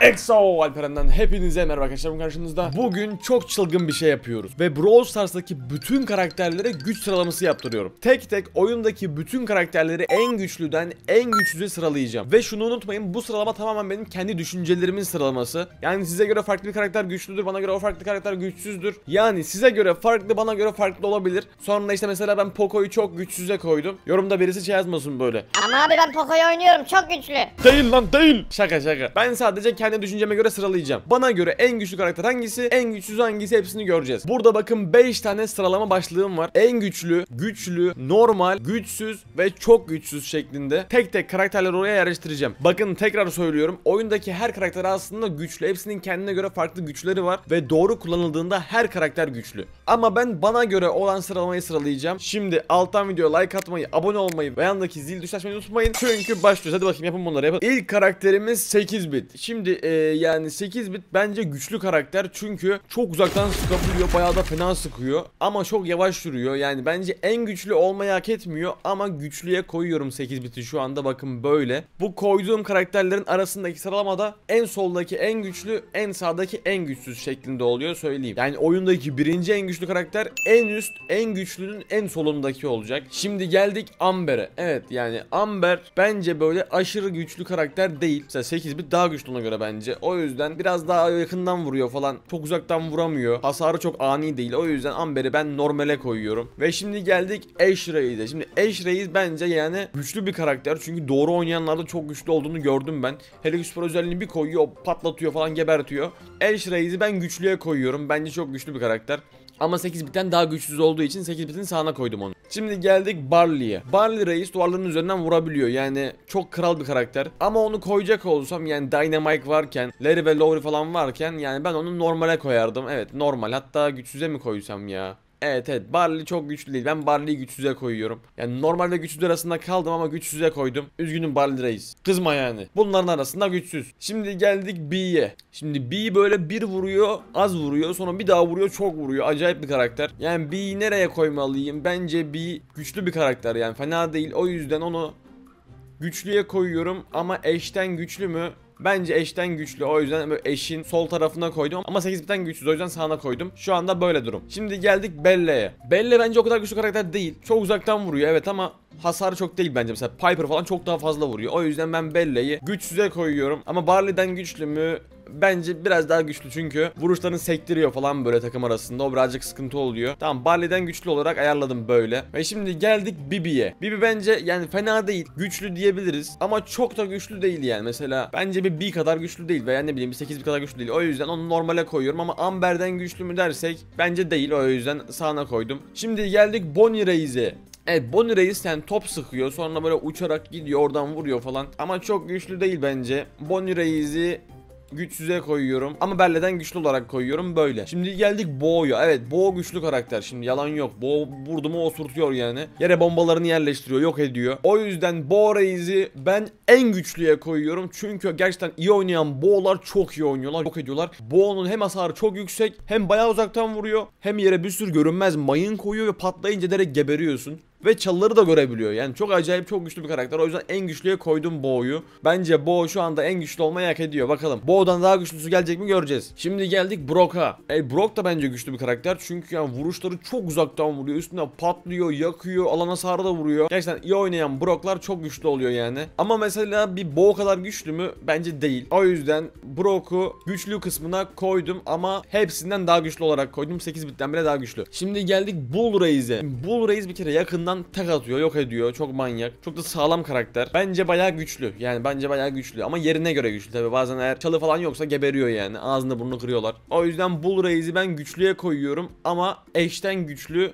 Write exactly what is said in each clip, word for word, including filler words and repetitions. Exo Alperen'den hepinize merhaba arkadaşlarım, karşınızda. Bugün çok çılgın bir şey yapıyoruz ve Brawl Stars'daki bütün karakterlere güç sıralaması yaptırıyorum. Tek tek oyundaki bütün karakterleri en güçlüden en güçsüze sıralayacağım. Ve şunu unutmayın, bu sıralama tamamen benim kendi düşüncelerimin sıralaması. Yani size göre farklı bir karakter güçlüdür, bana göre o farklı karakter güçsüzdür. Yani size göre farklı, bana göre farklı olabilir. Sonra işte mesela ben Poco'yu çok güçsüze koydum. Yorumda birisi şey yazmasın böyle. Ama abi ben Poco'yu oynuyorum, çok güçlü. Değil lan, değil. Şaka şaka. Ben sadece kendim kendi düşünceme göre sıralayacağım. Bana göre en güçlü karakter hangisi, en güçsüz hangisi, hepsini göreceğiz. Burada bakın beş tane sıralama başlığım var. En güçlü, güçlü, normal, güçsüz ve çok güçsüz şeklinde tek tek karakterleri oraya yerleştireceğim. Bakın tekrar söylüyorum, oyundaki her karakter aslında güçlü. Hepsinin kendine göre farklı güçleri var ve doğru kullanıldığında her karakter güçlü. Ama ben bana göre olan sıralamayı sıralayacağım. Şimdi alttan videoya like atmayı, abone olmayı ve yanındaki zil düğmesini açmayı unutmayın. Çünkü başlıyoruz. Hadi bakayım, yapın bunları, yapın. İlk karakterimiz sekiz bit. Şimdi Ee, yani sekiz bit bence güçlü karakter, çünkü çok uzaktan sıkabiliyor, bayağı da fena sıkıyor ama çok yavaş yürüyor. Yani bence en güçlü olmayı hak etmiyor ama güçlüye koyuyorum sekiz biti şu anda. Bakın böyle, bu koyduğum karakterlerin arasındaki sıralamada en soldaki en güçlü, en sağdaki en güçsüz şeklinde oluyor, söyleyeyim. Yani oyundaki birinci en güçlü karakter en üst, en güçlünün en solundaki olacak. Şimdi geldik Amber'e. Evet, yani Amber bence böyle aşırı güçlü karakter değil. Mesela sekiz bit daha güçlü ona göre bence. Bence. O yüzden biraz daha yakından vuruyor falan. Çok uzaktan vuramıyor. Hasarı çok ani değil. O yüzden Amber'i ben normale koyuyorum. Ve şimdi geldik Ash Reyes'e. Şimdi Ash Reyes bence yani güçlü bir karakter. Çünkü doğru oynayanlarda çok güçlü olduğunu gördüm ben. Hele süper özelliğini bir koyuyor, patlatıyor falan, gebertiyor. Ash Reyes'i ben güçlüye koyuyorum. Bence çok güçlü bir karakter. Ama sekiz bitten daha güçsüz olduğu için sekiz bitin sağına koydum onu. Şimdi geldik Barley'e. Barley Reis duvarların üzerinden vurabiliyor. Yani çok kral bir karakter. Ama onu koyacak olsam, yani Dynamite varken, Larry ve Lowry falan varken, yani ben onu normale koyardım. Evet, normal. Hatta güçsüze mi koysam ya? Evet evet, Barley çok güçlü değil. Ben Barley'i güçsüze koyuyorum. Yani normalde güçsüz arasında kaldım ama güçsüze koydum. Üzgünüm Barley Reis, kızma yani. Bunların arasında güçsüz. Şimdi geldik B'ye. Şimdi B böyle bir vuruyor, az vuruyor, sonra bir daha vuruyor, çok vuruyor. Acayip bir karakter. Yani B'yi nereye koymalıyım? Bence B güçlü bir karakter, yani fena değil. O yüzden onu güçlüye koyuyorum. Ama Ash'ten güçlü mü? Bence eşten güçlü, o yüzden böyle eşin sol tarafına koydum ama sekiz bitten güçsüz, o yüzden sağına koydum. Şu anda böyle durum. Şimdi geldik Bella'ya. Bella bence o kadar güçlü karakter değil. Çok uzaktan vuruyor evet ama hasarı çok değil bence. Mesela Piper falan çok daha fazla vuruyor. O yüzden ben Bella'yı güçsüze koyuyorum. Ama Barley'den güçlü mü? Bence biraz daha güçlü, çünkü vuruşlarını sektiriyor falan böyle takım arasında. O birazcık sıkıntı oluyor. Tamam, Barley'den güçlü olarak ayarladım böyle. Ve şimdi geldik Bibi'ye. Bibi bence yani fena değil. Güçlü diyebiliriz ama çok da güçlü değil yani. Mesela bence bir B kadar güçlü değil veya ne bileyim bir sekiz bir kadar güçlü değil. O yüzden onu normale koyuyorum ama Amber'den güçlü mü dersek bence değil. O yüzden sağına koydum. Şimdi geldik Bonnie Reis'e. Evet, Bonnie Reis yani top sıkıyor, sonra böyle uçarak gidiyor, oradan vuruyor falan. Ama çok güçlü değil bence. Bonnie Reis'i güçsüze koyuyorum ama Bella'dan güçlü olarak koyuyorum böyle. Şimdi geldik Bo'ya. Evet, Bo güçlü karakter, şimdi yalan yok. Bo vurdu mu osurtuyor yani. Yere bombalarını yerleştiriyor, yok ediyor. O yüzden Bo Reis'i ben en güçlüye koyuyorum. Çünkü gerçekten iyi oynayan Bo'lar çok iyi oynuyorlar, yok ediyorlar. Bo'nun hem hasarı çok yüksek, hem bayağı uzaktan vuruyor, hem yere bir sürü görünmez mayın koyuyor ve patlayınca direkt geberiyorsun. Ve çalıları da görebiliyor. Yani çok acayip, çok güçlü bir karakter. O yüzden en güçlüye koydum Bo'yu. Bence Bo şu anda en güçlü olmayı hak ediyor. Bakalım Bo'dan daha güçlüsü gelecek mi, göreceğiz. Şimdi geldik Brock'a. E, Brock da bence güçlü bir karakter. Çünkü yani vuruşları çok uzaktan vuruyor. Üstüne patlıyor, yakıyor, alana sarı da vuruyor. Gerçekten iyi oynayan Brock'lar çok güçlü oluyor yani. Ama mesela bir Bo kadar güçlü mü? Bence değil. O yüzden Brock'u güçlü kısmına koydum ama hepsinden daha güçlü olarak koydum. sekiz bitten bile daha güçlü. Şimdi geldik Bull Reis'e. Bull Reis bir kere yakından tek atıyor, yok ediyor, çok manyak, çok da sağlam karakter. Bence bayağı güçlü, yani bence bayağı güçlü ama yerine göre güçlü tabi. Bazen eğer çalı falan yoksa geberiyor yani, ağzını burnunu kırıyorlar. O yüzden Bull Reis'i ben güçlüye koyuyorum ama eşten güçlü,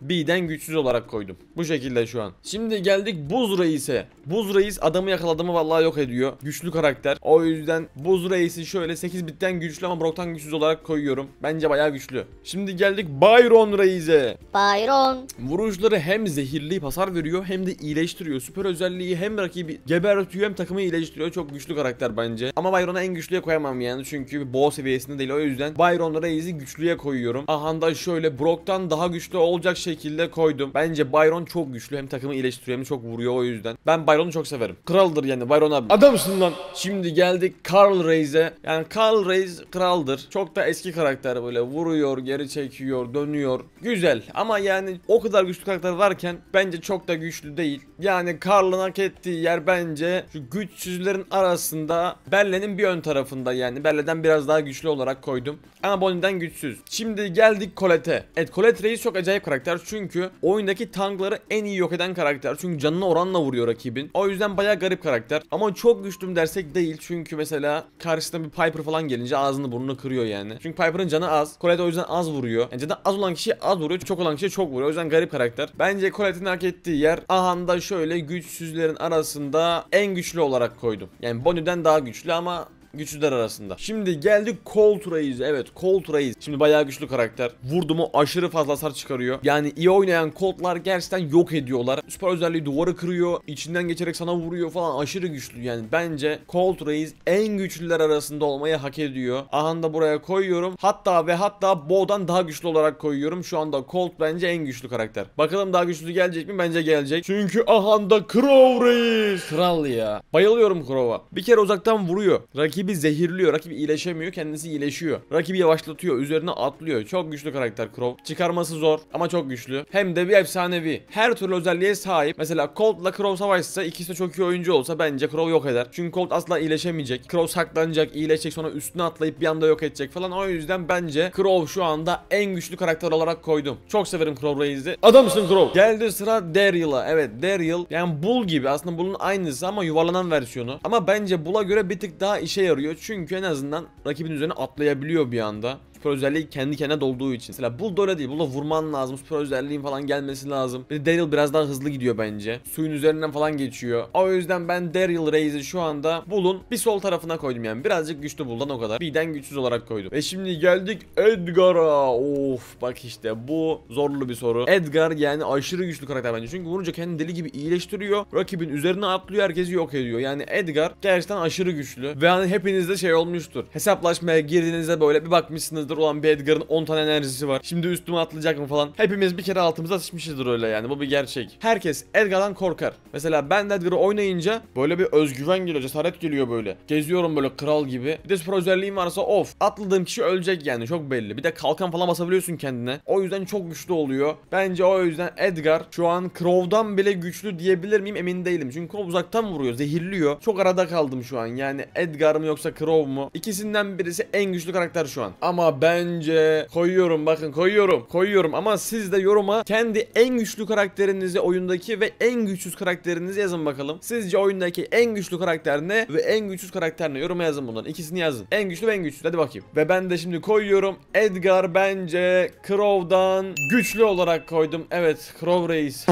B'den güçsüz olarak koydum. Bu şekilde şu an. Şimdi geldik Buz Reis'e. Buz Reis adamı yakaladı mı vallahi yok ediyor. Güçlü karakter. O yüzden Buz Reis'i şöyle sekiz bitten güçlü ama Brock'tan güçsüz olarak koyuyorum. Bence bayağı güçlü. Şimdi geldik Byron Reis'e. Byron. Vuruşları hem zehirleyip hasar veriyor hem de iyileştiriyor. Süper özelliği hem rakibi gebertiyor hem takımı iyileştiriyor. Çok güçlü karakter bence. Ama Byron'a en güçlüye koyamam yani. Çünkü boss seviyesinde değil. O yüzden Byron Reis'i güçlüye koyuyorum. Aha da şöyle Brock'tan daha güçlü olacak şekilde koydum. Bence Byron çok güçlü. Hem takımı iyileştiriyor hem çok vuruyor, o yüzden. Ben Byron'u çok severim. Kraldır yani Byron abi. Adamsın lan. Şimdi geldik Carl Reis'e. Yani Carl Reis kraldır. Çok da eski karakter, böyle vuruyor, geri çekiyor, dönüyor. Güzel ama yani o kadar güçlü karakter varken bence çok da güçlü değil. Yani Carl'ın hak ettiği yer bence şu güçsüzlerin arasında Berle'nin bir ön tarafında, yani Berle'den biraz daha güçlü olarak koydum. Ama Bonnie'den güçsüz. Şimdi geldik Colette'e. Evet, Colette Reis çok acayip karakter çünkü oyundaki tankları en iyi yok eden karakter. Çünkü canına oranla vuruyor rakibin. O yüzden bayağı garip karakter. Ama çok güçlüm dersek değil çünkü mesela karşısına bir Piper falan gelince ağzını burnunu kırıyor yani. Çünkü Piper'ın canı az. Colette o yüzden az vuruyor. Yani canı az olan kişiye az vuruyor. Çok olan kişiye çok vuruyor. O yüzden garip karakter. Bence Colette'in hak ettiği yer ahanda şöyle güçsüzlerin arasında en güçlü olarak koydum. Yani Bonnie'den daha güçlü ama güçsüzler arasında. Şimdi geldik Colt Reis. Evet, Colt Reis. Şimdi bayağı güçlü karakter. Vurdu mu aşırı fazla hasar çıkarıyor. Yani iyi oynayan Colt'lar gerçekten yok ediyorlar. Süper özelliği duvarı kırıyor. İçinden geçerek sana vuruyor falan. Aşırı güçlü yani. Bence Colt Reis en güçlüler arasında olmayı hak ediyor. Aha da buraya koyuyorum. Hatta ve hatta Bo'dan daha güçlü olarak koyuyorum. Şu anda Colt bence en güçlü karakter. Bakalım daha güçlü gelecek mi? Bence gelecek. Çünkü aha da Crow Reis. Kral ya. Bayılıyorum Crow'a. Bir kere uzaktan vuruyor. Rakip Rakibi zehirliyor. Rakibi iyileşemiyor. Kendisi iyileşiyor. Rakibi yavaşlatıyor. Üzerine atlıyor. Çok güçlü karakter Crow. Çıkarması zor ama çok güçlü. Hem de bir efsanevi. Her türlü özelliğe sahip. Mesela Colt'la Crow savaşsa, ikisi de çok iyi oyuncu olsa bence Crow yok eder. Çünkü Colt asla iyileşemeyecek. Crow saklanacak, iyileşecek, sonra üstüne atlayıp bir anda yok edecek falan. O yüzden bence Crow şu anda en güçlü karakter olarak koydum. Çok severim Crow Reis'i. Adamsın Crow. Geldi sıra Daryl'a. Evet, Daryl yani Bull gibi. Aslında Bull'un aynısı ama yuvarlanan versiyonu. Ama bence Bull'a göre bir tık daha işe yarıyor çünkü en azından rakibin üzerine atlayabiliyor bir anda. Süper özelliği kendi kendine dolduğu için. Mesela Bull da öyle değil. Bull'a vurman lazım. Süper özelliğin falan gelmesi lazım. Bir de Daryl biraz daha hızlı gidiyor bence. Suyun üzerinden falan geçiyor. O yüzden ben Daryl Reis'i şu anda Bull'un bir sol tarafına koydum yani. Birazcık güçlü Bull'dan o kadar. Birden güçsüz olarak koydum. Ve şimdi geldik Edgar'a. Of, bak işte bu zorlu bir soru. Edgar yani aşırı güçlü karakter bence. Çünkü vurunca kendini deli gibi iyileştiriyor. Rakibin üzerine atlıyor. Herkesi yok ediyor. Yani Edgar gerçekten aşırı güçlü. Ve hani hepinizde şey olmuştur. Hesaplaşmaya girdiğinizde böyle bir bakmışsınız olan bir Edgar'ın on tane enerjisi var. Şimdi üstüme atlayacak mı falan. Hepimiz bir kere altımıza sıçmışızdır öyle yani. Bu bir gerçek. Herkes Edgar'dan korkar. Mesela ben de Edgar'ı oynayınca böyle bir özgüven geliyor. Cesaret geliyor böyle. Geziyorum böyle kral gibi. Bir de süper özelliğim varsa of. Atladığım kişi ölecek yani. Çok belli. Bir de kalkan falan basabiliyorsun kendine. O yüzden çok güçlü oluyor. Bence o yüzden Edgar şu an Crow'dan bile güçlü diyebilir miyim? Emin değilim. Çünkü Crow uzaktan vuruyor. Zehirliyor. Çok arada kaldım şu an. Yani Edgar mı yoksa Crow mu? İkisinden birisi en güçlü karakter şu an. Ama bence koyuyorum, bakın koyuyorum koyuyorum ama siz de yoruma kendi en güçlü karakterinizi, oyundaki ve en güçsüz karakterinizi yazın bakalım. Sizce oyundaki en güçlü karakter ne ve en güçsüz karakter ne? Yoruma yazın bunların ikisini, yazın. En güçlü ve en güçsüz, hadi bakayım. Ve ben de şimdi koyuyorum. Edgar bence Crow'dan güçlü olarak koydum. Evet, Crow Reis.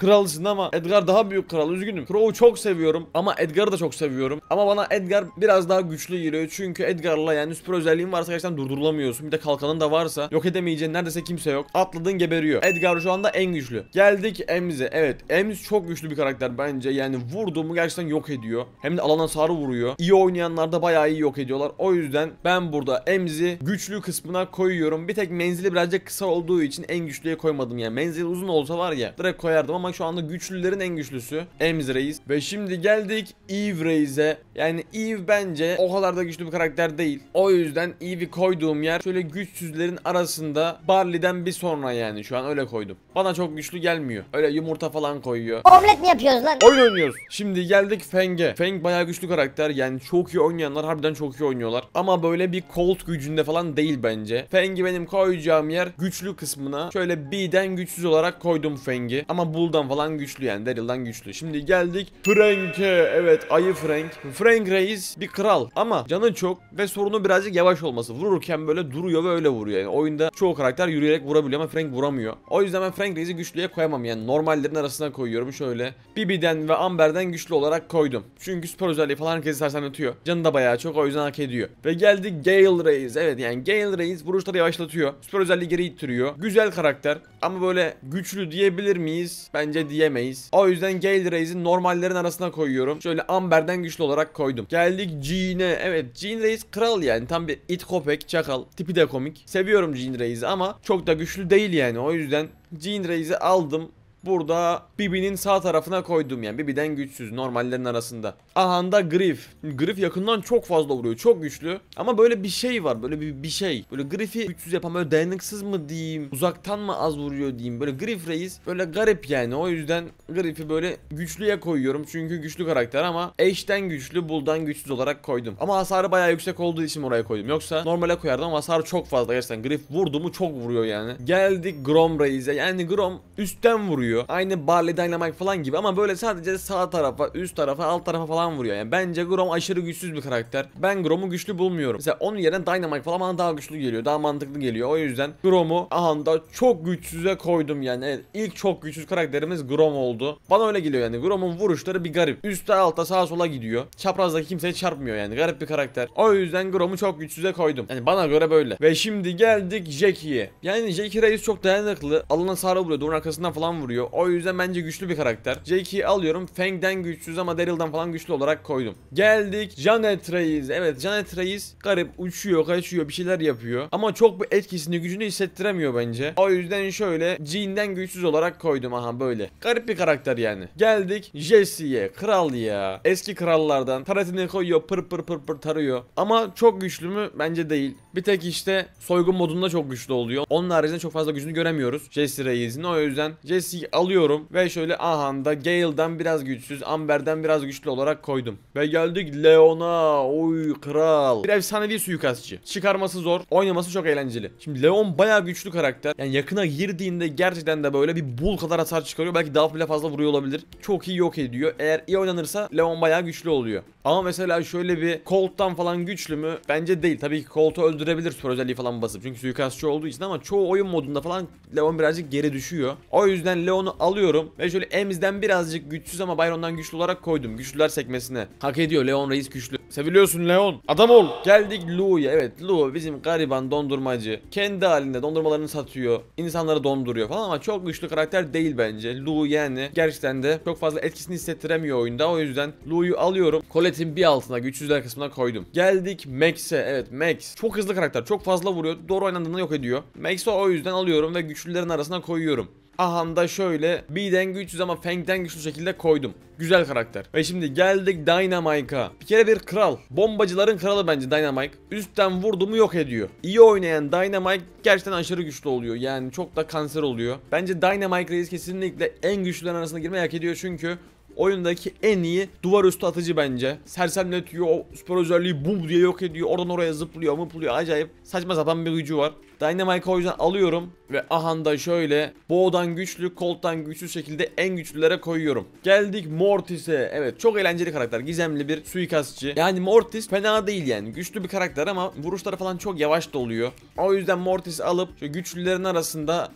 Kralsın ama Edgar daha büyük kral, üzgünüm. Crow'u çok seviyorum ama Edgar'ı da çok seviyorum. Ama bana Edgar biraz daha güçlü geliyor. Çünkü Edgar'la yani süper özelliğin varsa gerçekten durdurulamıyorsun. Bir de kalkanın da varsa yok edemeyeceğin neredeyse kimse yok. Atladığın geberiyor. Edgar şu anda en güçlü. Geldik Emz'e. Evet, Emz çok güçlü bir karakter bence. Yani vurduğumu gerçekten yok ediyor. Hem de alan hasarı vuruyor. İyi oynayanlar da bayağı iyi yok ediyorlar. O yüzden ben burada Emz'i güçlü kısmına koyuyorum. Bir tek menzili birazcık kısa olduğu için en güçlüye koymadım yani. Menzil uzun olsa var ya direkt koyardım ama şu anda güçlülerin en güçlüsü Emz Reis. Ve şimdi geldik Eve Reis'e. Yani Eve bence o kadar da güçlü bir karakter değil. O yüzden Eve'i koyduğum yer şöyle güçsüzlerin arasında Barley'den bir sonra yani. Şu an öyle koydum. Bana çok güçlü gelmiyor. Öyle yumurta falan koyuyor. Omlet mi yapıyoruz lan? Oyun oynuyoruz. Şimdi geldik Feng'e. Feng bayağı güçlü karakter. Yani çok iyi oynayanlar harbiden çok iyi oynuyorlar. Ama böyle bir Colt gücünde falan değil bence. Feng'i benim koyacağım yer güçlü kısmına. Şöyle B'den güçsüz olarak koydum Feng'i. Ama Bull'dan falan güçlü yani, Daryl'dan güçlü. Şimdi geldik Frank'e. Evet, ayı Frank. Frank Reis bir kral ama canı çok ve sorunu birazcık yavaş olması. Vururken böyle duruyor ve öyle vuruyor yani. Oyunda çoğu karakter yürüyerek vurabiliyor ama Frank vuramıyor. O yüzden ben Frank Reis'i güçlüye koyamam yani. Normallerin arasına koyuyorum şöyle. Bibi'den ve Amber'den güçlü olarak koydum. Çünkü süper özelliği falan herkesi sersemletiyor. Canı da bayağı çok, o yüzden hak ediyor. Ve geldik Gale Reis. Evet, yani Gale Reis vuruşları yavaşlatıyor. Süper özelliği geri ittiriyor. Güzel karakter ama böyle güçlü diyebilir miyiz? diyemeyiz. Bence diyemeyiz. O yüzden Gale normallerin arasına koyuyorum. Şöyle amberden güçlü olarak koydum. Geldik Jean'e. Evet, Jean Reis kral yani. Tam bir it köpek, çakal. Tipi de komik. Seviyorum Jean Reis'i ama çok da güçlü değil yani. O yüzden Jean Reis'i aldım. Burada Bibi'nin sağ tarafına koydum yani. Bibi'den güçsüz normallerin arasında. Ahanda Griff. Griff yakından çok fazla vuruyor. Çok güçlü. Ama böyle bir şey var. Böyle bir, bir şey. Böyle Griff'i güçsüz yapan, böyle dayanıksız mı diyeyim, uzaktan mı az vuruyor diyeyim. Böyle Griff Reis böyle garip yani. O yüzden Griff'i böyle güçlüye koyuyorum. Çünkü güçlü karakter ama eşten güçlü, buldan güçsüz olarak koydum. Ama hasarı bayağı yüksek olduğu için oraya koydum. Yoksa normale koyardım ama hasarı çok fazla. Gerçekten Griff vurdu mu çok vuruyor yani. Geldik Grom Reis'e. Yani Grom üstten vuruyor. Aynı Barley Dynamite falan gibi ama böyle sadece sağ tarafa, üst tarafa, alt tarafa falan vuruyor. Yani bence Grom aşırı güçsüz bir karakter. Ben Grom'u güçlü bulmuyorum. Mesela onun yerine Dynamite falan bana daha güçlü geliyor. Daha mantıklı geliyor. O yüzden Grom'u ahanda çok güçsüze koydum yani. Evet, ilk çok güçsüz karakterimiz Grom oldu. Bana öyle geliyor yani. Grom'un vuruşları bir garip. Üste, alta, sağa, sola gidiyor. Çaprazdaki kimseye çarpmıyor yani. Garip bir karakter. O yüzden Grom'u çok güçsüze koydum. Yani bana göre böyle. Ve şimdi geldik Jackie'ye. Yani Jackie Reis çok dayanıklı. Alana sarı vuruyor. Onun arkasından falan vuruyor. O yüzden bence güçlü bir karakter. Jackie'yi alıyorum. Fang'den güçsüz ama Daryl'dan falan güçlü olarak koydum. Geldik Janet Reis. Evet, Janet Reis garip uçuyor, kaçıyor, bir şeyler yapıyor. Ama çok bir etkisini, gücünü hissettiremiyor bence. O yüzden şöyle Jean'den güçsüz olarak koydum. Aha böyle. Garip bir karakter yani. Geldik Jesse'ye. Kral ya. Eski krallardan. Taratini koyuyor. Pır pır pır pır tarıyor. Ama çok güçlü mü? Bence değil. Bir tek işte soygun modunda çok güçlü oluyor. Onun haricinde çok fazla gücünü göremiyoruz Jesse Reis'in. O yüzden Jesse'yi alıyorum ve şöyle ahanda Gale'dan biraz güçsüz, Amber'den biraz güçlü olarak koydum. Ve geldik Leon'a. Oy kral. Bir efsanevi suikastçı. Çıkarması zor, oynaması çok eğlenceli. Şimdi Leon bayağı güçlü karakter. Yani yakına girdiğinde gerçekten de böyle bir bul kadar hasar çıkarıyor. Belki daha bile fazla vuruyor olabilir. Çok iyi yok ediyor. Eğer iyi oynanırsa Leon bayağı güçlü oluyor. Ama mesela şöyle bir Colt'tan falan güçlü mü? Bence değil. Tabii ki Colt'u öldürebilir süper özelliği falan basıp. Çünkü suikastçı olduğu için ama çoğu oyun modunda falan Leon birazcık geri düşüyor. O yüzden Leon onu alıyorum ve şöyle Emiz'den birazcık güçsüz ama Byron'dan güçlü olarak koydum. Güçlüler sekmesine. Hak ediyor. Leon Reis güçlü. Seviliyorsun Leon. Adam ol. Geldik Lou'ya. Evet, Lou bizim gariban dondurmacı. Kendi halinde dondurmalarını satıyor. İnsanları donduruyor falan ama çok güçlü karakter değil bence. Lou yani gerçekten de çok fazla etkisini hissettiremiyor oyunda. O yüzden Lou'yu alıyorum. Colette'in bir altına, güçsüzler kısmına koydum. Geldik Max'e. Evet, Max. Çok hızlı karakter. Çok fazla vuruyor. Doğru oynandığında yok ediyor. Max'i o yüzden alıyorum ve güçlülerin arasına koyuyorum. Ahanda şöyle B'den güçsüz ama Fang'den güçlü şekilde koydum. Güzel karakter. Ve şimdi geldik Dynamite'a. Bir kere bir kral. Bombacıların kralı bence Dynamite. Üstten vurdu mu yok ediyor. İyi oynayan Dynamite gerçekten aşırı güçlü oluyor. Yani çok da kanser oluyor. Bence Dynamite Reis kesinlikle en güçlülerin arasına girmeyi hak ediyor çünkü oyundaki en iyi duvar üstü atıcı bence. Sersemletiyor, o spor özelliği bum diye yok ediyor. Oradan oraya zıplıyor, mıplıyor. Acayip saçma sapan bir gücü var. Dynamite'ı o yüzden alıyorum ve ahanda şöyle Bo'dan güçlü, Colt'tan güçsüz şekilde en güçlülere koyuyorum. Geldik Mortis'e. Evet, çok eğlenceli karakter. Gizemli bir suikastçı. Yani Mortis fena değil yani. Güçlü bir karakter ama vuruşları falan çok yavaş da oluyor. O yüzden Mortis'i alıp şu güçlülerin arasında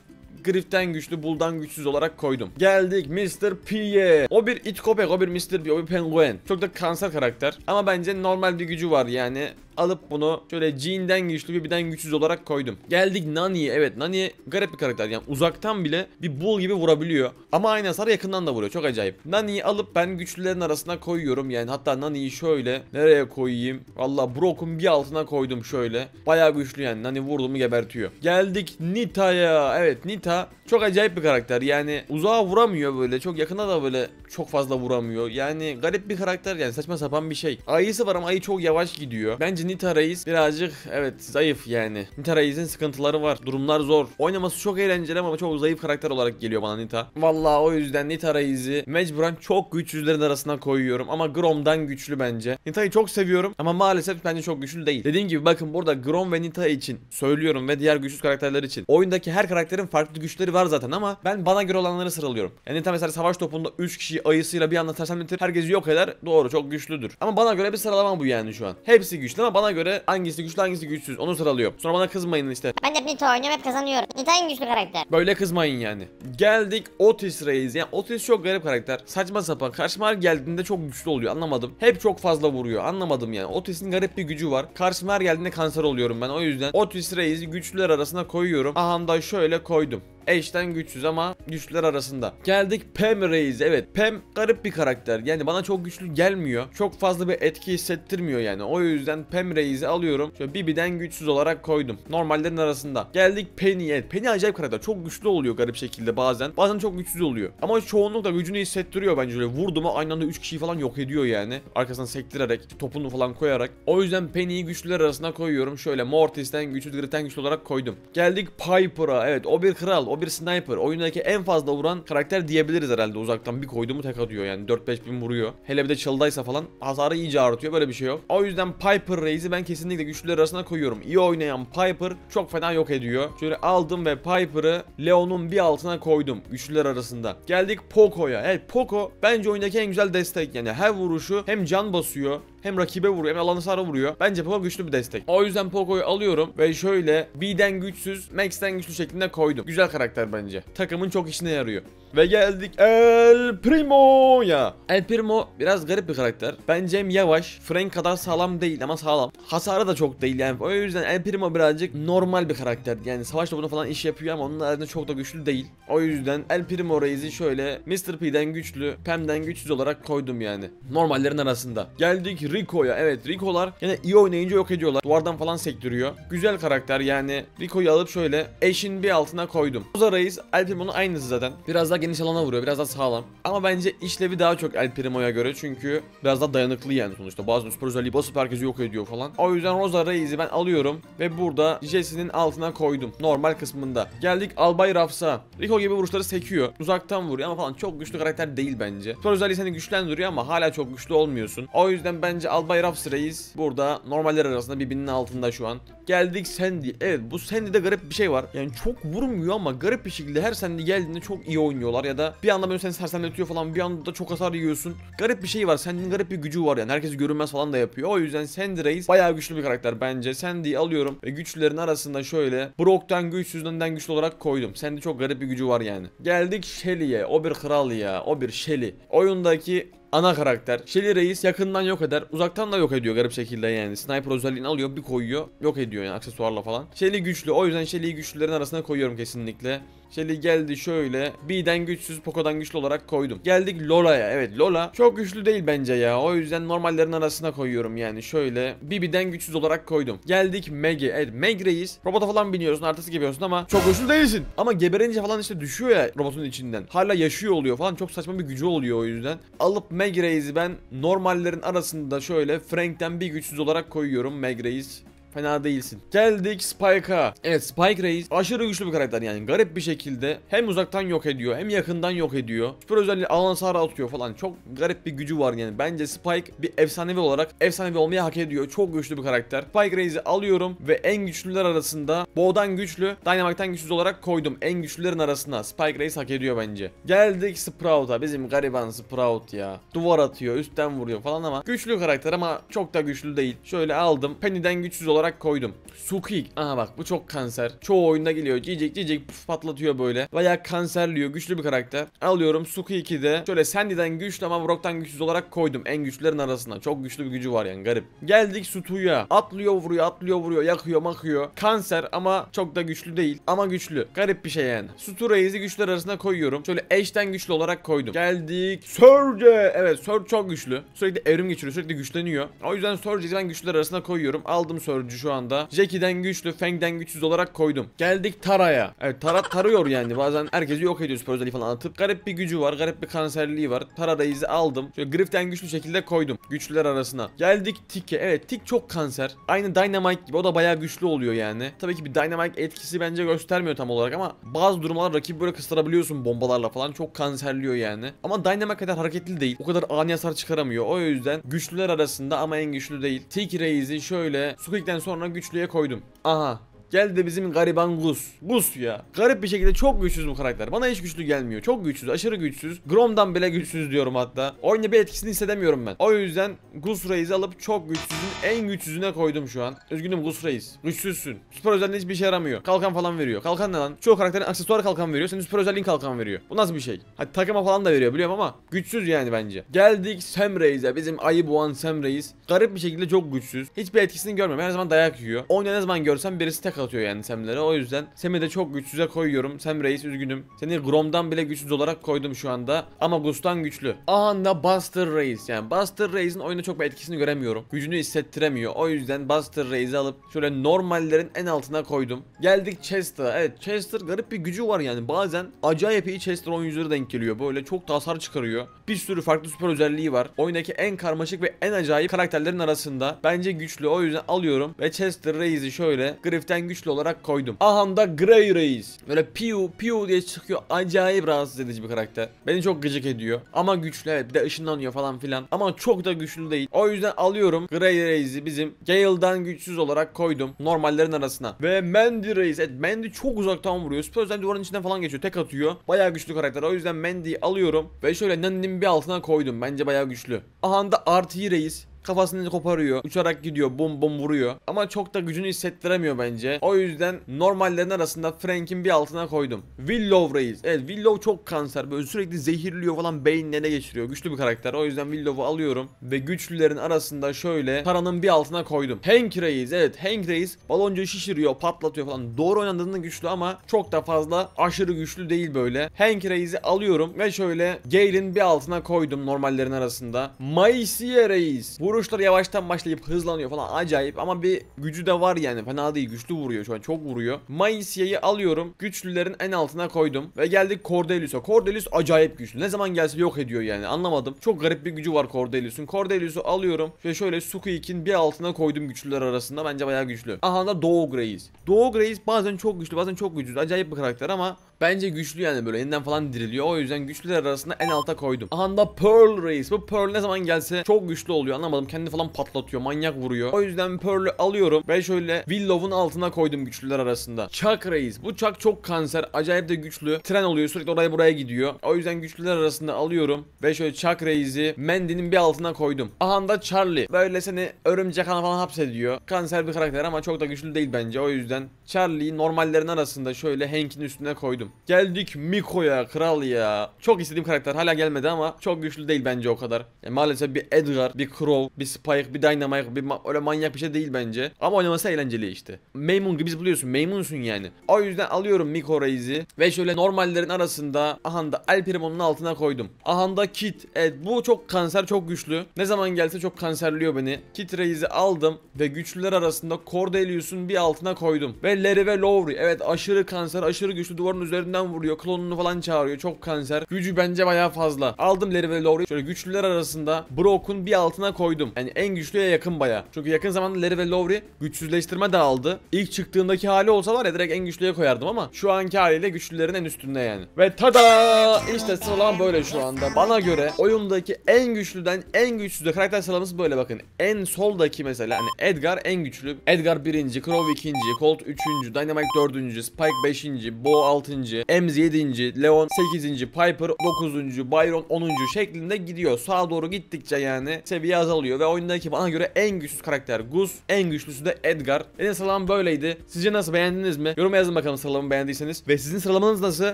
Griff'ten güçlü, Bull'dan güçsüz olarak koydum. Geldik mister P'ye. O bir it köpek, o bir mister P, o bir penguen. Çok da kanser karakter ama bence normal bir gücü var yani. Alıp bunu şöyle Jean'den güçlü, Bibi'den güçsüz olarak koydum. Geldik Nani'ye. Evet, Nani garip bir karakter. Yani uzaktan bile bir bul gibi vurabiliyor. Ama aynı hasarı yakından da vuruyor. Çok acayip. Nani'yi alıp ben güçlülerin arasına koyuyorum. Yani hatta Nani'yi şöyle nereye koyayım? Valla Brock'un bir altına koydum şöyle. Bayağı güçlü yani. Nani vurduğumu gebertiyor. Geldik Nita'ya. Evet, Nita çok acayip bir karakter. Yani uzağa vuramıyor böyle. Çok yakına da böyle çok fazla vuramıyor. Yani garip bir karakter yani. Saçma sapan bir şey. Ayısı var ama ayı çok yavaş gidiyor. Bence Nita Reis birazcık evet zayıf yani. Nita Reis'in sıkıntıları var. Durumlar zor. Oynaması çok eğlenceli ama çok zayıf karakter olarak geliyor bana Nita. Vallahi o yüzden Nita Reis'i mecburen çok güçsüzlerin arasına koyuyorum. Ama Grom'dan güçlü bence. Nita'yı çok seviyorum ama maalesef bence çok güçlü değil. Dediğim gibi bakın burada Grom ve Nita için söylüyorum ve diğer güçsüz karakterler için. Oyundaki her karakterin farklı güçleri var zaten ama ben bana göre olanları sıralıyorum. Yani Nita mesela savaş topunda üç kişiyi ayısıyla bir anda sersemletir, herkesi yok eder. Doğru, çok güçlüdür. Ama bana göre bir sıralama bu yani şu an. Hepsi güçlü ama bana göre hangisi güçlü hangisi güçsüz onu sıralıyorum. Sonra bana kızmayın işte. Ben hep Nita oynuyorum, hep kazanıyorum. Nita en güçlü karakter. Böyle kızmayın yani. Geldik Otis Reis. Yani Otis çok garip karakter. Saçma sapan. Karşıma geldiğinde çok güçlü oluyor. Anlamadım. Hep çok fazla vuruyor. Anlamadım yani. Otis'in garip bir gücü var. Karşıma geldiğinde kanser oluyorum ben. O yüzden Otis Reis'i güçlüler arasına koyuyorum. Ahanda şöyle koydum. eşten güçsüz ama güçlüler arasında. Geldik Pam Reis'e. Evet, Pam garip bir karakter. Yani bana çok güçlü gelmiyor. Çok fazla bir etki hissettirmiyor yani. O yüzden Pam Reis'i alıyorum. Şöyle Bibi'den güçsüz olarak koydum. Normallerin arasında. Geldik Penny'e. Evet, Penny acayip karakter. Çok güçlü oluyor garip şekilde bazen. Bazen çok güçsüz oluyor. Ama çoğunlukla gücünü hissettiriyor bence. Böyle vurdu mu aynı anda üç kişiyi falan yok ediyor yani. Arkasından sektirerek, topunu falan koyarak. O yüzden Penny'yi güçlüler arasına koyuyorum. Şöyle Mortis'ten güçsüz, Grit'ten güçlü olarak koydum. Geldik Piper'a. Evet, o bir kral, o bir sniper. Oyundaki en fazla vuran karakter diyebiliriz herhalde. Uzaktan bir koyduğumu tek atıyor yani. dört beş bin vuruyor. Hele bir de çıldaysa falan hasarı iyice artıyor. Böyle bir şey yok. O yüzden Piper Reis'i ben kesinlikle güçlüler arasına koyuyorum. İyi oynayan Piper çok fena yok ediyor. Şöyle aldım ve Piper'ı Leon'un bir altına koydum güçlüler arasında. Geldik Poco'ya. Evet, Poco bence oyundaki en güzel destek. Yani her vuruşu hem can basıyor, hem rakibe vuruyor, hem alanı sarı vuruyor. Bence Poco güçlü bir destek. O yüzden Poco'yu alıyorum ve şöyle B'den güçsüz, Max'ten güçlü şeklinde koydum. Güzel karakter bence. Takımın çok işine yarıyor. Ve geldik El Primo'ya. El Primo biraz garip bir karakter. Bence hem yavaş, Frank kadar sağlam değil ama sağlam. Hasarı da çok değil yani. O yüzden El Primo birazcık normal bir karakter. Yani savaş topuna falan iş yapıyor ama onun haricinde çok da güçlü değil. O yüzden El Primo Reis'i şöyle mister P'den güçlü, Pam'den güçsüz olarak koydum yani. Normallerin arasında. Geldik Rico'ya. Evet, Rico'lar yani iyi oynayınca yok ediyorlar. Duvardan falan sektiriyor. Güzel karakter yani. Rico'yu alıp şöyle eşin bir altına koydum. Rosa Reis El Primo'nun aynısı zaten. Biraz daha geniş alana vuruyor. Biraz daha sağlam. Ama bence işlevi daha çok El Primo'ya göre. Çünkü biraz daha dayanıklı yani sonuçta. Bazen süper özelliği basıp herkesi yok ediyor falan. O yüzden Rosa Reis'i ben alıyorum. Ve burada Jesse'nin altına koydum. Normal kısmında. Geldik Albay Raps'a. Rico gibi vuruşları sekiyor. Uzaktan vuruyor ama falan çok güçlü karakter değil bence. Süper özelliği seni güçlendiriyor ama hala çok güçlü olmuyorsun. O yüzden bence Albay Raps Reis burada normaller arasında birbirinin altında şu an. Geldik Sandy. Evet, bu Sandy'de garip bir şey var. Yani çok vurmuyor ama garip bir şekilde her Sandy geldiğinde çok iyi oynuyorlar. Ya da bir anda böyle seni sersemletiyor falan. Bir anda da çok hasar yiyorsun. Garip bir şey var. Sandy'nin garip bir gücü var yani. Herkes görünmez falan da yapıyor. O yüzden Sandy Reis bayağı güçlü bir karakter bence. Sandy'yi alıyorum ve güçlülerin arasında şöyle Brock'tan güçsüzden güçlü olarak koydum. Sandy çok garip bir gücü var yani. Geldik Shelly'ye. O bir kral ya. O bir Shelly. Oyundaki ana karakter. Shelly Reis yakından yok eder. Uzaktan da yok ediyor garip şekilde yani. Sniper özelliğini alıyor, bir koyuyor. Yok ediyor yani aksesuarla falan. Shelly güçlü. O yüzden Shelly'yi güçlülerin arasına koyuyorum kesinlikle. Shelly geldi şöyle. B'den güçsüz, Poco'dan güçlü olarak koydum. Geldik Lola'ya. Evet, Lola çok güçlü değil bence ya. O yüzden normallerin arasına koyuyorum yani. Şöyle Bibi'den güçsüz olarak koydum. Geldik Maggie. Evet, Maggie Reis. Robota falan biniyorsun, artısı gebiyorsun ama çok güçlü değilsin. Ama geberince falan işte düşüyor ya robotun içinden. Hala yaşıyor oluyor falan. Çok saçma bir gücü oluyor o yüzden. Alıp Maggie Reis'i ben normallerin arasında şöyle Frank'ten bir güçsüz olarak koyuyorum. Maggie Reis fena değilsin. Geldik Spike'a. Evet, Spike Reis aşırı güçlü bir karakter yani. Garip bir şekilde hem uzaktan yok ediyor, hem yakından yok ediyor. Süper özelliği alan sarı atıyor falan. Çok garip bir gücü var yani. Bence Spike bir efsanevi olarak efsanevi olmayı hak ediyor. Çok güçlü bir karakter. Spike Reis'i alıyorum ve en güçlüler arasında Bo'dan güçlü, Dynamite'den güçsüz olarak koydum. En güçlülerin arasına Spike Reis hak ediyor bence. Geldik Sprout'a. Bizim gariban Sprout ya. Duvar atıyor, üstten vuruyor falan ama güçlü karakter ama çok da güçlü değil. Şöyle aldım. Penny'den güçsüz olarak olarak koydum. Sukik. Aha bak, bu çok kanser. Çoğu oyunda geliyor. Cicik cicik puf, patlatıyor böyle. Bayağı kanserliyor. Güçlü bir karakter. Alıyorum Sukik'i de. Şöyle Sandy'den güçlü ama Brock'tan güçsüz olarak koydum. En güçlülerin arasında. Çok güçlü bir gücü var yani, garip. Geldik Stu'ya. Atlıyor vuruyor, atlıyor vuruyor. Yakıyor makıyor. Kanser ama çok da güçlü değil. Ama güçlü. Garip bir şey yani. Stu Reis'i güçlüler arasına koyuyorum. Şöyle eşten güçlü olarak koydum. Geldik Surge'e. Evet, Surge çok güçlü. Sürekli evrim geçiriyor. Sürekli güçleniyor. O yüzden Surge'i ben güçlüler arasına koyuyorum. Aldım Surge şu anda. Jackie'den güçlü, Fang'den güçsüz olarak koydum. Geldik Tara'ya. Evet, Tara tarıyor yani. Bazen herkesi yok ediyor süper özelliği falan atıp. Garip bir gücü var. Garip bir kanserliği var. Tara Reis'i aldım. Şöyle Griff'ten güçlü şekilde koydum. Güçlüler arasına. Geldik Tick'e. Evet, Tick çok kanser. Aynı Dynamite gibi. O da bayağı güçlü oluyor yani. Tabii ki bir Dynamite etkisi bence göstermiyor tam olarak ama bazı durumlarda rakibi böyle kıstırabiliyorsun bombalarla falan. Çok kanserliyor yani. Ama Dynamite kadar hareketli değil. O kadar ani hasar çıkaramıyor. O yüzden güçlüler arasında ama en güçlü değil. Tick Reis'i şöyle Sukik'den sonra güçlüye koydum. Aha. Geldi de bizim gariban Gus. Gus ya. Garip bir şekilde çok güçsüz bu karakter. Bana hiç güçlü gelmiyor. Çok güçsüz. Aşırı güçsüz. Grom'dan bile güçsüz diyorum hatta. Oyunda bir etkisini hissedemiyorum ben. O yüzden Gus Reis'i alıp çok güçsüzün en güçsüzüne koydum şu an. Üzgünüm Gus Reis. Güçsüzsün. Süper özelliğin hiçbir şey yaramıyor. Kalkan falan veriyor. Kalkan ne lan? Çoğu karakterin aksesuar kalkan veriyor. Senin süper özelliğin kalkan veriyor. Bu nasıl bir şey? Hadi takıma falan da veriyor biliyorum ama güçsüz yani bence. Geldik Sam Reis'e. Bizim ayı boğan Sam Reis. Garip bir şekilde çok güçsüz. Hiçbir etkisini görmüyorum. Her zaman dayak yiyor. Oyunda ne zaman görsem birisi tek atıyor yani Semlere. O yüzden Sem'i de çok güçsüze koyuyorum. Sem reis, üzgünüm. Seni Grom'dan bile güçsüz olarak koydum şu anda. Ama Gus'tan güçlü. Ahanda Buster Reis. Yani Buster Reis'in oyunda çok bir etkisini göremiyorum. Gücünü hissettiremiyor. O yüzden Buster Reis'i alıp şöyle normallerin en altına koydum. Geldik Chester'a. Evet, Chester garip bir gücü var yani. Bazen acayip iyi Chester oyuncuları denk geliyor. Böyle çok da hasar çıkarıyor. Bir sürü farklı süper özelliği var. Oyundaki en karmaşık ve en acayip karakterlerin arasında. Bence güçlü. O yüzden alıyorum ve Chester Reis'i şöyle Griff'ten güçlü olarak koydum. Ahanda Grey Reis. Böyle piu piu diye çıkıyor. Acayip rahatsız edici bir karakter. Beni çok gıcık ediyor. Ama güçlü, evet. Bir de ışınlanıyor falan filan. Ama çok da güçlü değil. O yüzden alıyorum Grey Reis'i, bizim Gale'dan güçsüz olarak koydum. Normallerin arasına. Ve Mandy Reis. Evet, Mandy çok uzaktan vuruyor. Süper özelliği duvarın içinden falan geçiyor. Tek atıyor. Bayağı güçlü karakter. O yüzden Mandy'yi alıyorum ve şöyle Nandy'nin bir altına koydum. Bence bayağı güçlü. Ahanda Artie Reis. Kafasını koparıyor, uçarak gidiyor, bum bum vuruyor. Ama çok da gücünü hissettiremiyor bence. O yüzden normallerin arasında Frank'in bir altına koydum. Willow Reis. Evet, Willow çok kanser. Böyle sürekli zehirliyor falan, beynine geçiriyor. Güçlü bir karakter. O yüzden Willow'u alıyorum. Ve güçlülerin arasında şöyle Tara'nın bir altına koydum. Hank Reis. Evet, Hank Reis baloncu şişiriyor, patlatıyor falan. Doğru oynandığında güçlü ama çok da fazla aşırı güçlü değil böyle. Hank Reis'i alıyorum ve şöyle Gale'in bir altına koydum normallerin arasında. Maisiye Reis. Bu vuruşları yavaştan başlayıp hızlanıyor falan, acayip ama bir gücü de var yani, fena değil, güçlü vuruyor şu an, çok vuruyor. Maisia'yı alıyorum, güçlülerin en altına koydum ve geldik Cordelius'a. Cordelius acayip güçlü, ne zaman gelse yok ediyor yani, anlamadım. Çok garip bir gücü var Cordelius'un. Cordelius'u alıyorum ve şöyle Squeak'in bir altına koydum güçlüler arasında, bence bayağı güçlü. Aha da Dog Reis. Dog Reis bazen çok güçlü, bazen çok güçsüz, acayip bir karakter ama bence güçlü yani, böyle yeniden falan diriliyor. O yüzden güçlüler arasında en alta koydum. Aha da Pearl Reis. Bu Pearl ne zaman gelse çok güçlü oluyor, anlamadım. Kendi falan patlatıyor, manyak vuruyor. O yüzden Pearl'ü alıyorum ve şöyle Willow'un altına koydum güçlüler arasında. Chuck Reis. Bu Chuck çok kanser, acayip de güçlü. Tren oluyor, sürekli oraya buraya gidiyor. O yüzden güçlüler arasında alıyorum ve şöyle Chuck Reis'i Mandy'nin bir altına koydum. Aha da Charlie. Böyle seni örümcek ana falan hapsediyor. Kanser bir karakter ama çok da güçlü değil bence. O yüzden Charlie'yi normallerin arasında şöyle Hank'in üstüne koydum. Geldik Miko'ya, kral ya. Çok istediğim karakter, hala gelmedi ama çok güçlü değil bence o kadar. Yani maalesef bir Edgar, bir Crow, bir Spike, bir Dynamite, bir ma öyle manyak bir şey değil bence. Ama oynaması eğlenceli işte. Maymun gibi biliyorsun, maymunsun yani. O yüzden alıyorum Miko Reis'i ve şöyle normallerin arasında ahanda El Primo'nun altına koydum. Ahanda Kit. Evet, bu çok kanser, çok güçlü. Ne zaman gelse çok kanserliyor beni. Kit Reis'i aldım ve güçlüler arasında Cordelius'un bir altına koydum. Ve Larry ve Lowry. Evet, aşırı kanser, aşırı güçlü, duvarın üzerinde vuruyor. Klonunu falan çağırıyor. Çok kanser. Gücü bence bayağı fazla. Aldım Larry ve Lowry'yi. Şöyle güçlüler arasında Brock'un bir altına koydum. Yani en güçlüye yakın bayağı. Çünkü yakın zamanda Larry ve Lowry güçsüzleştirme de aldı. İlk çıktığındaki hali olsa var ya, direkt en güçlüye koyardım ama şu anki haliyle güçlülerin en üstünde yani. Ve tada! İşte sıralama böyle şu anda. Bana göre oyundaki en güçlüden en güçsüze karakter sıralaması böyle, bakın. En soldaki mesela hani Edgar en güçlü. Edgar birinci, Crow ikinci, Colt üçüncü, Dynamite dördüncü, Spike beşinci, Bo altıncı, Ems yedinci, Leon sekizinci, Piper dokuzuncu, Byron onuncu şeklinde gidiyor. Sağa doğru gittikçe yani seviye azalıyor ve oyundaki bana göre en güçsüz karakter Gus, en güçlüsü de Edgar. Benim sıralamam böyleydi. Sizce nasıl, beğendiniz mi? Yoruma yazın bakalım sıralamamı beğendiyseniz ve sizin sıralamanız nasıl?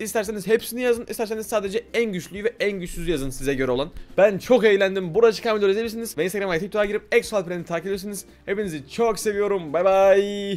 İsterseniz hepsini yazın, isterseniz sadece en güçlüyü ve en güçsüzü yazın size göre olan. Ben çok eğlendim. Burada çıkan videoları izleyebilirsiniz ve Instagram'a, TikTok'a girip Exo Alperen'i takip ediyorsunuz. Hepinizi çok seviyorum. Bay bay.